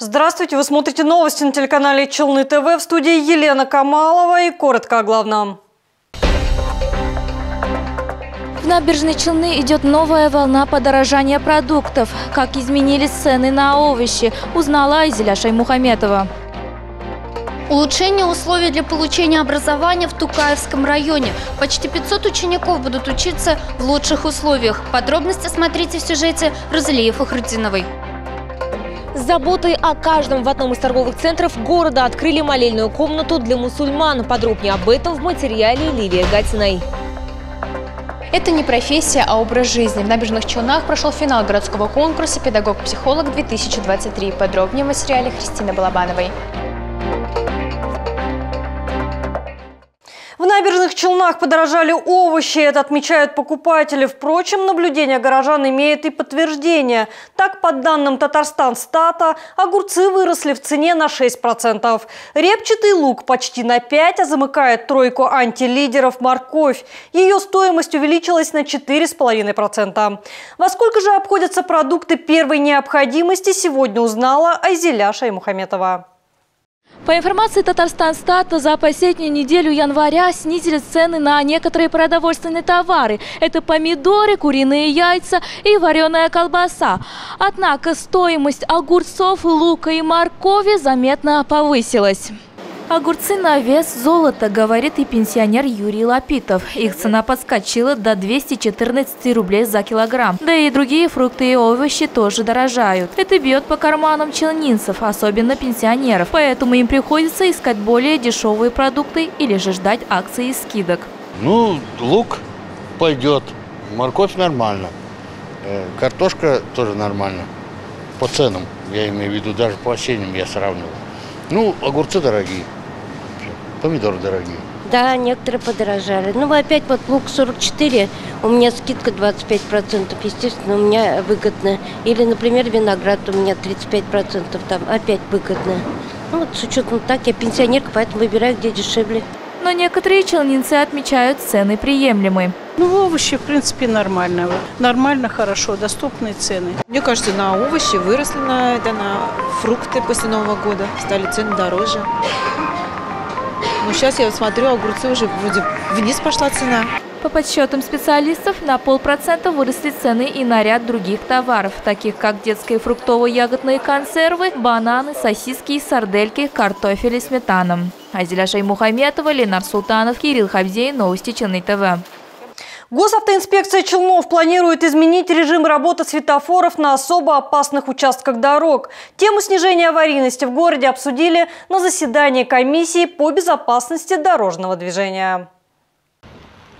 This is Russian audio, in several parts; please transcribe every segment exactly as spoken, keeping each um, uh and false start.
Здравствуйте, вы смотрите новости на телеканале Челны ТВ. В студии Елена Камалова и коротко о главном. В Набережной Челны идет новая волна подорожания продуктов. Как изменились цены на овощи, узнала Изеля Шай Мухаметова. Улучшение условий для получения образования в Тукаевском районе. Почти пятьсот учеников будут учиться в лучших условиях. Подробности смотрите в сюжете Розелиев и Хрудзиновой. С заботой о каждом в одном из торговых центров города открыли молельную комнату для мусульман. Подробнее об этом в материале Лилии Гатиной. Это не профессия, а образ жизни. В Набережных Челнах прошел финал городского конкурса «Педагог-психолог две тысячи двадцать три». Подробнее в материале Христины Балабановой. В Набережных Челнах подорожали овощи, это отмечают покупатели. Впрочем, наблюдение горожан имеет и подтверждение. Так, по данным Татарстан-Стата, огурцы выросли в цене на шесть процентов. Репчатый лук почти на пять процентов, а замыкает тройку антилидеров морковь. Ее стоимость увеличилась на четыре и пять десятых процента. Во сколько же обходятся продукты первой необходимости, сегодня узнала Изеля Шаймухаметова. По информации Татарстан-Стата, за последнюю неделю января снизились цены на некоторые продовольственные товары. Это помидоры, куриные яйца и вареная колбаса. Однако стоимость огурцов, лука и моркови заметно повысилась. Огурцы на вес золота, говорит и пенсионер Юрий Лапитов. Их цена подскочила до двухсот четырнадцати рублей за килограмм. Да и другие фрукты и овощи тоже дорожают. Это бьет по карманам челнинцев, особенно пенсионеров. Поэтому им приходится искать более дешевые продукты или же ждать акций и скидок. Ну, лук пойдет, морковь нормально, картошка тоже нормально. По ценам, я имею в виду, даже по осенним я сравнивал. Ну, огурцы дорогие, помидоры дорогие. Да, некоторые подорожали. Ну, опять под лук сорок четыре, у меня скидка двадцать пять процентов, естественно, у меня выгодно. Или, например, виноград у меня тридцать пять процентов, там опять выгодно. Ну, вот с учетом так, я пенсионерка, поэтому выбираю, где дешевле. Но некоторые челнинцы отмечают, цены приемлемые. Ну, овощи, в принципе, нормально. Нормально, хорошо, доступные цены. Мне кажется, на овощи выросли, на, да, на фрукты после Нового года. Стали цены дороже. Но сейчас я смотрю, огурцы уже вроде вниз пошла цена. По подсчетам специалистов, на полпроцента выросли цены и на ряд других товаров, таких как детские фруктово-ягодные консервы, бананы, сосиски и сардельки, картофель и сметана. Изеля Шаймухаметова, Ленар Султанов, Кирилл Хабзей, новости Челны ТВ. Госавтоинспекция Челнов планирует изменить режим работы светофоров на особо опасных участках дорог. Тему снижения аварийности в городе обсудили на заседании комиссии по безопасности дорожного движения.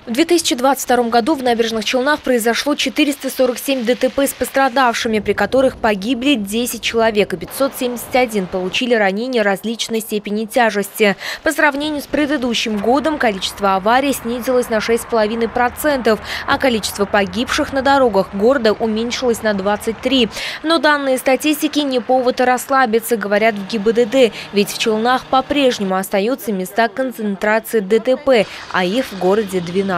В две тысячи двадцать втором году в Набережных Челнах произошло четыреста сорок семь ДТП с пострадавшими, при которых погибли десять человек и пятьсот семьдесят один получили ранения различной степени тяжести. По сравнению с предыдущим годом количество аварий снизилось на шесть и пять десятых процента, а количество погибших на дорогах города уменьшилось на двадцать три. Но данные статистики не повод расслабиться, говорят в ГИБДД, ведь в Челнах по-прежнему остаются места концентрации ДТП, а их в городе двенадцать.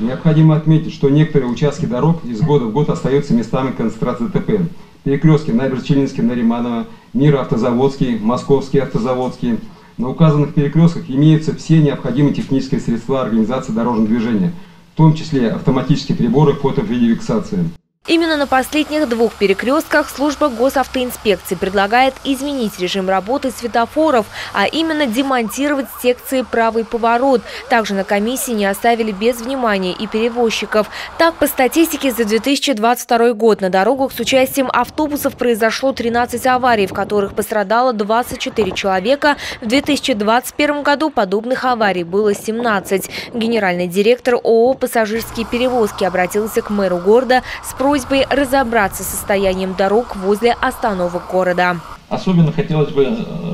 Необходимо отметить, что некоторые участки дорог из года в год остаются местами концентрации ДТП. Перекрестки Набережно-Челнинский, Нариманова, Мироавтозаводский, Московский-Автозаводский. На указанных перекрестках имеются все необходимые технические средства организации дорожного движения, в том числе автоматические приборы фото-видеофиксации. Именно на последних двух перекрестках служба госавтоинспекции предлагает изменить режим работы светофоров, а именно демонтировать секции «Правый поворот». Также на комиссии не оставили без внимания и перевозчиков. Так, по статистике за две тысячи двадцать второй год на дорогах с участием автобусов произошло тринадцать аварий, в которых пострадало двадцать четыре человека. В две тысячи двадцать первом году подобных аварий было семнадцать. Генеральный директор ООО «Пассажирские перевозки» обратился к мэру города с просьбой разобраться с состоянием дорог возле остановок города. Особенно хотелось бы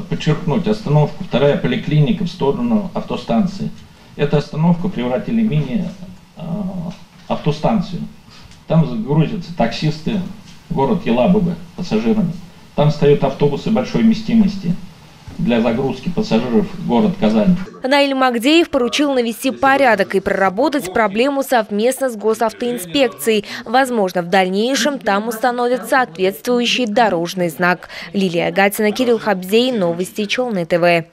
подчеркнуть остановку вторая поликлиника в сторону автостанции. Эту остановку превратили в мини-автостанцию. Там загрузятся таксисты в город Елабуга пассажирами. Там стоят автобусы большой вместимости. для загрузки пассажиров в город Казань. Наиль Магдеев поручил навести порядок и проработать проблему совместно с госавтоинспекцией. Возможно, в дальнейшем там установят соответствующий дорожный знак. Лилия Гатина, Кирилл Хабзей, новости Челны ТВ.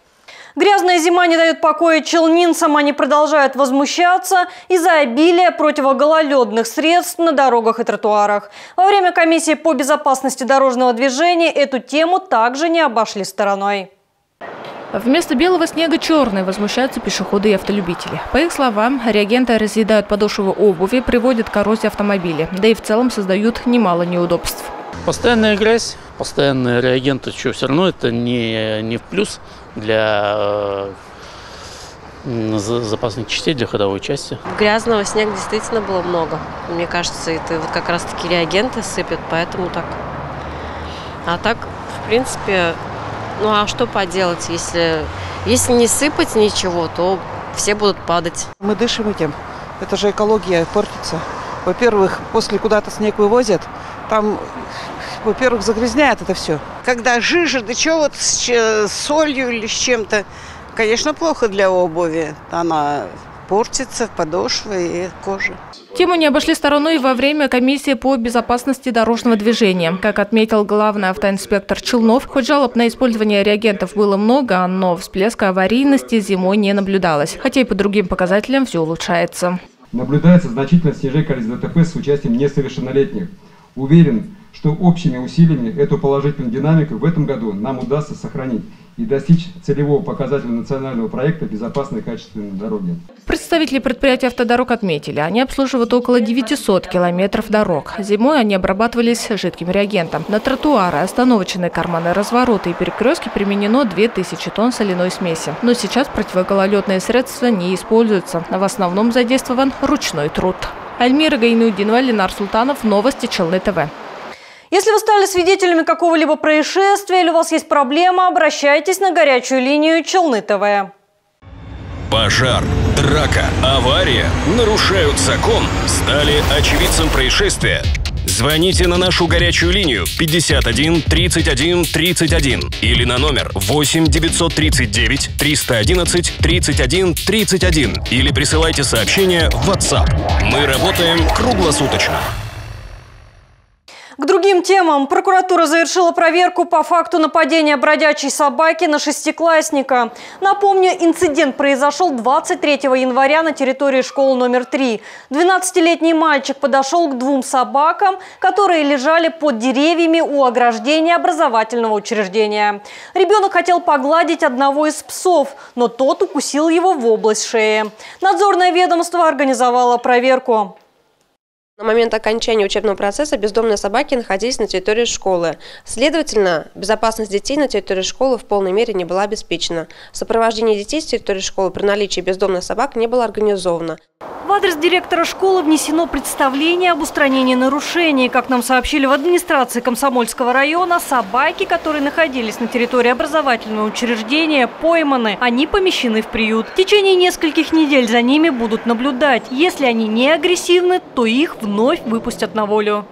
Грязная зима не дает покоя челнинцам, они продолжают возмущаться из-за обилия противогололедных средств на дорогах и тротуарах. Во время комиссии по безопасности дорожного движения эту тему также не обошли стороной. Вместо белого снега черный, возмущаются пешеходы и автолюбители. По их словам, реагенты разъедают подошву обуви, приводят к коррозии автомобиля, да и в целом создают немало неудобств. Постоянная грязь, постоянные реагенты, что все равно это не, не в плюс для э, запасных частей, для ходовой части. Грязного снега действительно было много. Мне кажется, это вот как раз таки реагенты сыпят, поэтому так. А так, в принципе, ну а что поделать, если, если не сыпать ничего, то все будут падать. Мы дышим этим. Это же экология портится. Во-первых, после куда-то снег вывозят, там, во-первых, загрязняет это все. Когда жижа, да что вот с солью или с чем-то, конечно, плохо для обуви. Она портится, подошва и кожа. Тему не обошли стороной во время комиссии по безопасности дорожного движения. Как отметил главный автоинспектор Челнов, хоть жалоб на использование реагентов было много, но всплеска аварийности зимой не наблюдалось. Хотя и по другим показателям все улучшается. Наблюдается значительное снижение количества ДТП с участием несовершеннолетних. Уверен, что общими усилиями эту положительную динамику в этом году нам удастся сохранить и достичь целевого показателя национального проекта «Безопасные качественные дороги». Представители предприятия «Автодорог» отметили, они обслуживают около девятисот километров дорог. Зимой они обрабатывались жидким реагентом. На тротуары, остановочные карманы, развороты и перекрестки применено две тысячи тонн соляной смеси. Но сейчас противогололедные средства не используются. В основном задействован ручной труд. Альмира Гайнутдинова, Ленар Султанов, новости Челны ТВ. Если вы стали свидетелями какого-либо происшествия или у вас есть проблема, обращайтесь на горячую линию Челны ТВ. Пожар, драка, авария, нарушают закон, стали очевидцем происшествия. Звоните на нашу горячую линию пятьдесят один тридцать один тридцать один или на номер восемь девятьсот тридцать девять триста одиннадцать тридцать один тридцать один или присылайте сообщение в WhatsApp. Мы работаем круглосуточно. К другим темам. Прокуратура завершила проверку по факту нападения бродячей собаки на шестиклассника. Напомню, инцидент произошел двадцать третьего января на территории школы номер три. двенадцатилетний мальчик подошел к двум собакам, которые лежали под деревьями у ограждения образовательного учреждения. Ребенок хотел погладить одного из псов, но тот укусил его в область шеи. Надзорное ведомство организовало проверку. На момент окончания учебного процесса бездомные собаки находились на территории школы. Следовательно, безопасность детей на территории школы в полной мере не была обеспечена. Сопровождение детей с территории школы при наличии бездомных собак не было организовано. В адрес директора школы внесено представление об устранении нарушений. Как нам сообщили в администрации Комсомольского района, собаки, которые находились на территории образовательного учреждения, пойманы. Они помещены в приют. В течение нескольких недель за ними будут наблюдать. Если они не агрессивны, то их вновь выпустят на волю.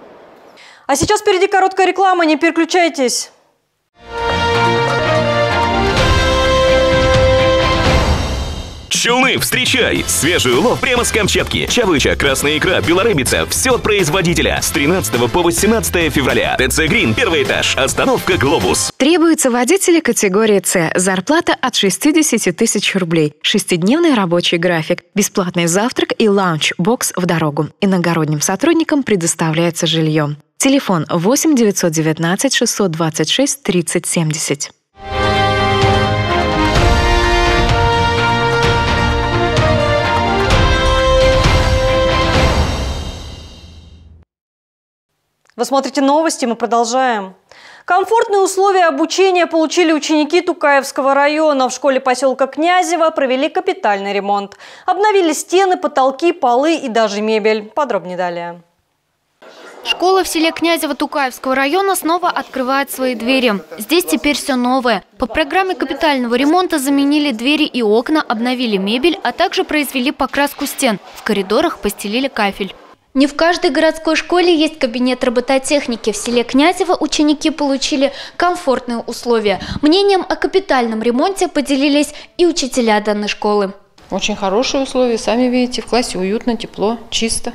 А сейчас впереди короткая реклама. Не переключайтесь. Челны, встречай! Свежий улов прямо с Камчатки. Чавыча, красная икра, белорыбица. Все от производителя. С тринадцатого по восемнадцатое февраля. ТЦ Грин, первый этаж. Остановка «Глобус». Требуются водители категории С. Зарплата от шестидесяти тысяч рублей. Шестидневный рабочий график. Бесплатный завтрак и лаунч-бокс в дорогу. Иногородним сотрудникам предоставляется жилье. Телефон восемь девятьсот девятнадцать шестьсот двадцать шесть тридцать семьдесят. Вы смотрите новости, мы продолжаем. Комфортные условия обучения получили ученики Тукаевского района. В школе поселка Князева провели капитальный ремонт. Обновили стены, потолки, полы и даже мебель. Подробнее далее. Школа в селе Князево Тукаевского района снова открывает свои двери. Здесь теперь все новое. По программе капитального ремонта заменили двери и окна, обновили мебель, а также произвели покраску стен. В коридорах постелили кафель. Не в каждой городской школе есть кабинет робототехники. В селе Князево ученики получили комфортные условия. Мнением о капитальном ремонте поделились и учителя данной школы. Очень хорошие условия, сами видите, в классе уютно, тепло, чисто.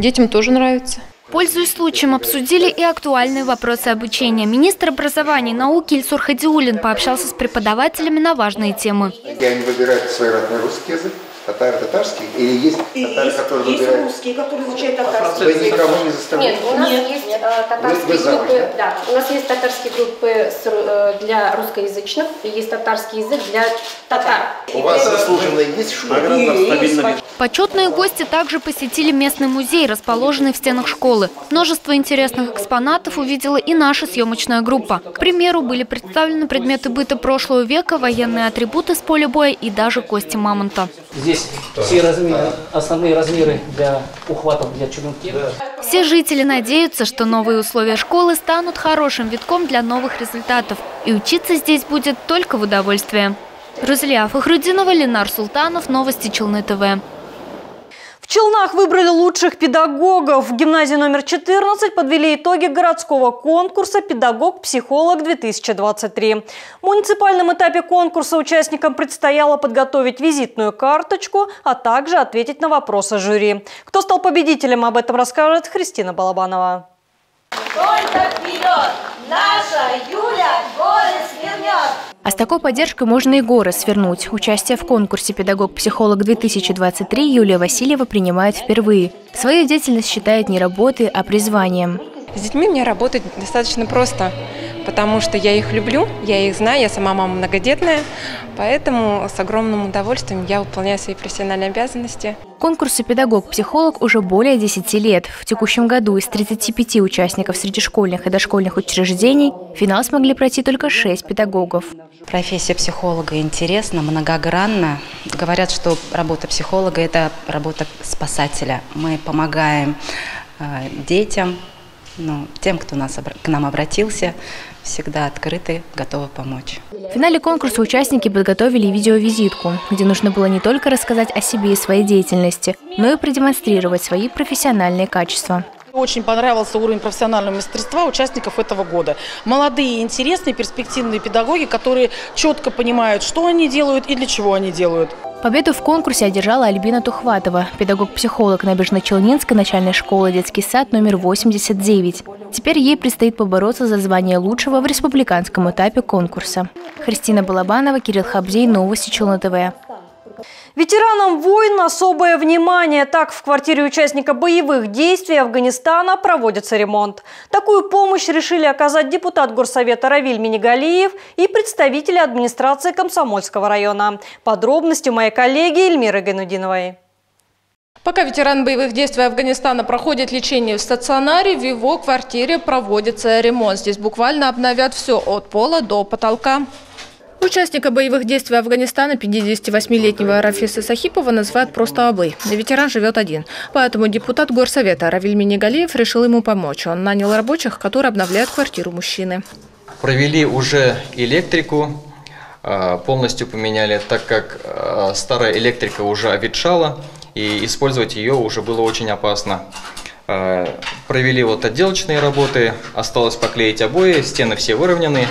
Детям тоже нравится. Пользуясь случаем, обсудили и актуальные вопросы обучения. Министр образования и науки Ильсур Хадиулин пообщался с преподавателями на важные темы. Я не выбираю свой родной русский язык. Татары, татарские? Или есть татары, есть, которые есть выбирают? Есть русские, которые изучают татарский. Вы никого не заставляете? Нет, у нас нет, есть э, татарские вы, вы группы. Замуж, да? Да, у нас есть татарские группы с, э, для русскоязычных, и есть татарский язык для татар. У и вас заслуженные есть школы? Почетные гости также посетили местный музей, расположенный в стенах школы. Множество интересных экспонатов увидела и наша съемочная группа. К примеру, были представлены предметы быта прошлого века, военные атрибуты с поля боя и даже кости мамонта. Здесь все размеры, основные размеры для ухватов, для челнки. Все жители надеются, что новые условия школы станут хорошим витком для новых результатов. И учиться здесь будет только в удовольствие. Розелиев, Хрудзинова, Ленар Султанов, новости Челны ТВ. В Челнах выбрали лучших педагогов. В гимназии номер четырнадцать подвели итоги городского конкурса «Педагог-психолог-две тысячи двадцать три». В муниципальном этапе конкурса участникам предстояло подготовить визитную карточку, а также ответить на вопросы жюри. Кто стал победителем, об этом расскажет Христина Балабанова. Только вперед! Наша Юля горы свернет! А с такой поддержкой можно и горы свернуть. Участие в конкурсе «Педагог-психолог-две тысячи двадцать три» Юлия Васильева принимает впервые. Свою деятельность считает не работой, а призванием. С детьми мне работать достаточно просто, потому что я их люблю, я их знаю, я сама мама многодетная, поэтому с огромным удовольствием я выполняю свои профессиональные обязанности. Конкурсу «Педагог-психолог» уже более десяти лет. В текущем году из тридцати пяти участников среди школьных и дошкольных учреждений в финал смогли пройти только шесть педагогов. Профессия психолога интересна, многогранна. Говорят, что работа психолога – это работа спасателя. Мы помогаем детям, ну, тем, кто нас, к нам обратился, всегда открыты, готовы помочь. В финале конкурса участники подготовили видеовизитку, где нужно было не только рассказать о себе и своей деятельности, но и продемонстрировать свои профессиональные качества. Очень понравился уровень профессионального мастерства участников этого года. Молодые, интересные, перспективные педагоги, которые четко понимают, что они делают и для чего они делают. Победу в конкурсе одержала Альбина Тухватова, педагог-психолог Набережно-Челнинской начальной школы «Детский сад» номер восемьдесят девять. Теперь ей предстоит побороться за звание лучшего в республиканском этапе конкурса. Христина Балабанова, Кирилл Хабзей, новости Челны ТВ. Ветеранам войн особое внимание. Так, в квартире участника боевых действий Афганистана проводится ремонт. Такую помощь решили оказать депутат горсовета Равиль Минигалиев и представители администрации Комсомольского района. Подробности у моей коллеги Эльмиры Гайнутдиновой. Пока ветеран боевых действий Афганистана проходит лечение в стационаре, в его квартире проводится ремонт. Здесь буквально обновят все от пола до потолка. Участника боевых действий Афганистана, пятидесятивосьмилетнего Рафиса Сахипова, называют просто Абы. Ветеран живет один. Поэтому депутат горсовета Равиль Минигалиев решил ему помочь. Он нанял рабочих, которые обновляют квартиру мужчины. Провели уже электрику, полностью поменяли, так как старая электрика уже обветшала, и использовать ее уже было очень опасно. Провели вот отделочные работы, осталось поклеить обои, стены все выровнены.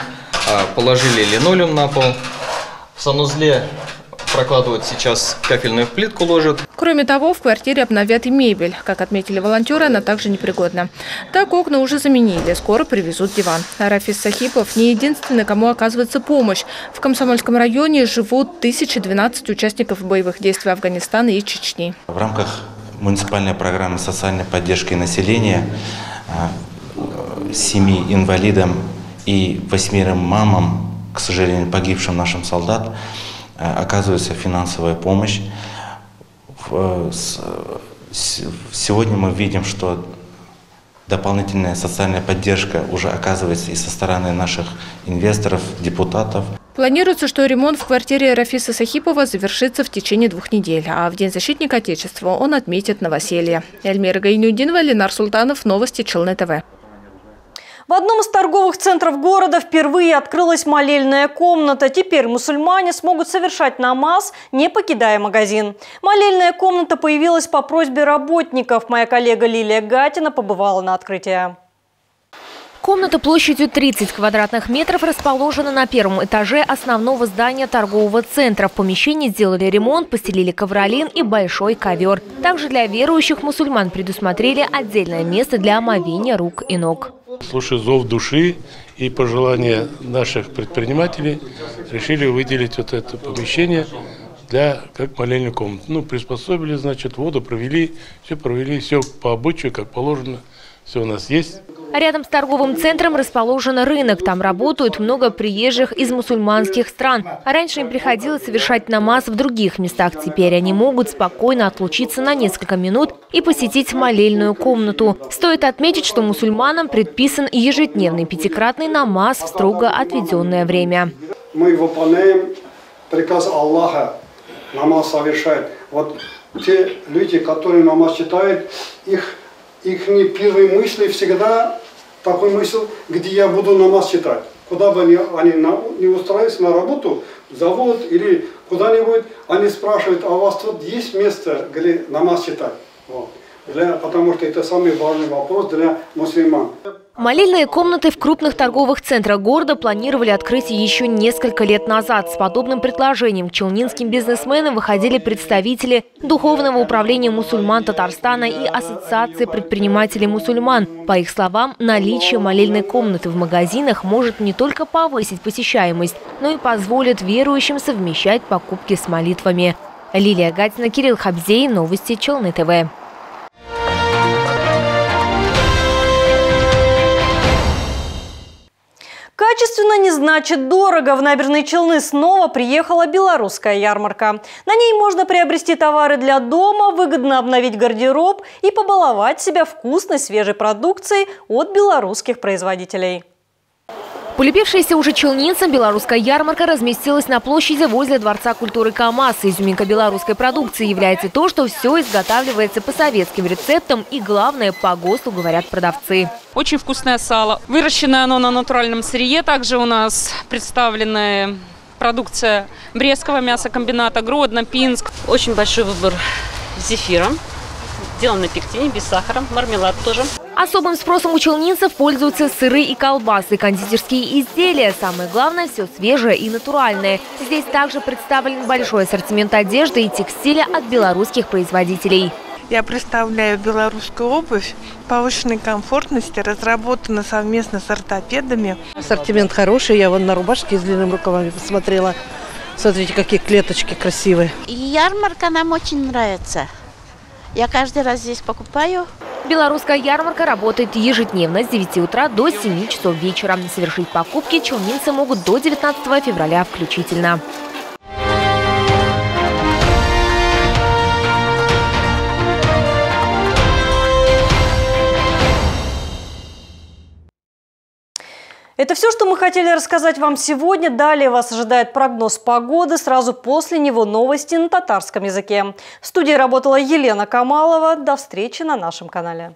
Положили линолеум на пол. В санузле прокладывают сейчас кафельную плитку, ложат. Кроме того, в квартире обновят и мебель. Как отметили волонтеры, она также непригодна. Так, окна уже заменили. Скоро привезут диван. Рафис Сахипов не единственный, кому оказывается помощь. В Комсомольском районе живут тысяча двенадцать участников боевых действий Афганистана и Чечни. В рамках муниципальной программы социальной поддержки населения семи инвалидам и восьмерым мамам, к сожалению, погибшим нашим солдат, оказывается финансовая помощь. Сегодня мы видим, что дополнительная социальная поддержка уже оказывается и со стороны наших инвесторов, депутатов. Планируется, что ремонт в квартире Рафиса Сахипова завершится в течение двух недель, а в День защитника Отечества он отметит новоселье. Эльмира Гайнюдинова, Ленар Султанов, новости Челны ТВ. В одном из торговых центров города впервые открылась молельная комната. Теперь мусульмане смогут совершать намаз, не покидая магазин. Молельная комната появилась по просьбе работников. Моя коллега Лилия Гатина побывала на открытии. Комната площадью тридцать квадратных метров расположена на первом этаже основного здания торгового центра. В помещении сделали ремонт, постелили ковролин и большой ковер. Также для верующих мусульман предусмотрели отдельное место для омовения рук и ног. Слушая зов души и пожелания наших предпринимателей, решили выделить вот это помещение для как молельную комнату. Ну, приспособили, значит, воду провели, все провели, все по обычаю, как положено, все у нас есть. Рядом с торговым центром расположен рынок. Там работают много приезжих из мусульманских стран. А раньше им приходилось совершать намаз в других местах. Теперь они могут спокойно отлучиться на несколько минут и посетить молельную комнату. Стоит отметить, что мусульманам предписан ежедневный пятикратный намаз в строго отведенное время. Мы выполняем приказ Аллаха намаз совершать. Вот те люди, которые намаз читают, их... Их первые мысли всегда такой мысль, где я буду намаз читать. Куда бы они, они на, не устроились на работу, завод или куда-нибудь, они спрашивают, а у вас тут есть место, где намаз читать? Вот. Для, потому что это самый важный вопрос для мусульман. Молельные комнаты в крупных торговых центрах города планировали открыть еще несколько лет назад. С подобным предложением к челнинским бизнесменам выходили представители Духовного управления мусульман Татарстана и Ассоциации предпринимателей мусульман. По их словам, наличие молельной комнаты в магазинах может не только повысить посещаемость, но и позволит верующим совмещать покупки с молитвами. Лилия Гатина, Кирилл Хабзей, новости Челны ТВ. Качественно не значит дорого. В Набережные Челны снова приехала белорусская ярмарка. На ней можно приобрести товары для дома, выгодно обновить гардероб и побаловать себя вкусной свежей продукцией от белорусских производителей. Полюбившаяся уже челнинцам белорусская ярмарка разместилась на площади возле Дворца культуры КамАЗ. Изюминкой белорусской продукции является то, что все изготавливается по советским рецептам и, главное, по ГОСТу, говорят продавцы. Очень вкусное сало. Выращено оно на натуральном сырье. Также у нас представлена продукция Брестского мясокомбината, Гродно, Пинск. Очень большой выбор зефира. Сделан на пектине, без сахара, мармелад тоже. Особым спросом у челнинцев пользуются сыры и колбасы, кондитерские изделия. Самое главное – все свежее и натуральное. Здесь также представлен большой ассортимент одежды и текстиля от белорусских производителей. Я представляю белорусскую обувь повышенной комфортности, разработана совместно с ортопедами. Ассортимент хороший, я вон на рубашке с длинными рукавами посмотрела. Смотрите, какие клеточки красивые. Ярмарка нам очень нравится. Я каждый раз здесь покупаю. Белорусская ярмарка работает ежедневно с девяти утра до семи часов вечера. Совершить покупки челнинцы могут до девятнадцатого февраля включительно. Это все, что мы хотели рассказать вам сегодня. Далее вас ожидает прогноз погоды, сразу после него новости на татарском языке. В студии работала Елена Камалова. До встречи на нашем канале.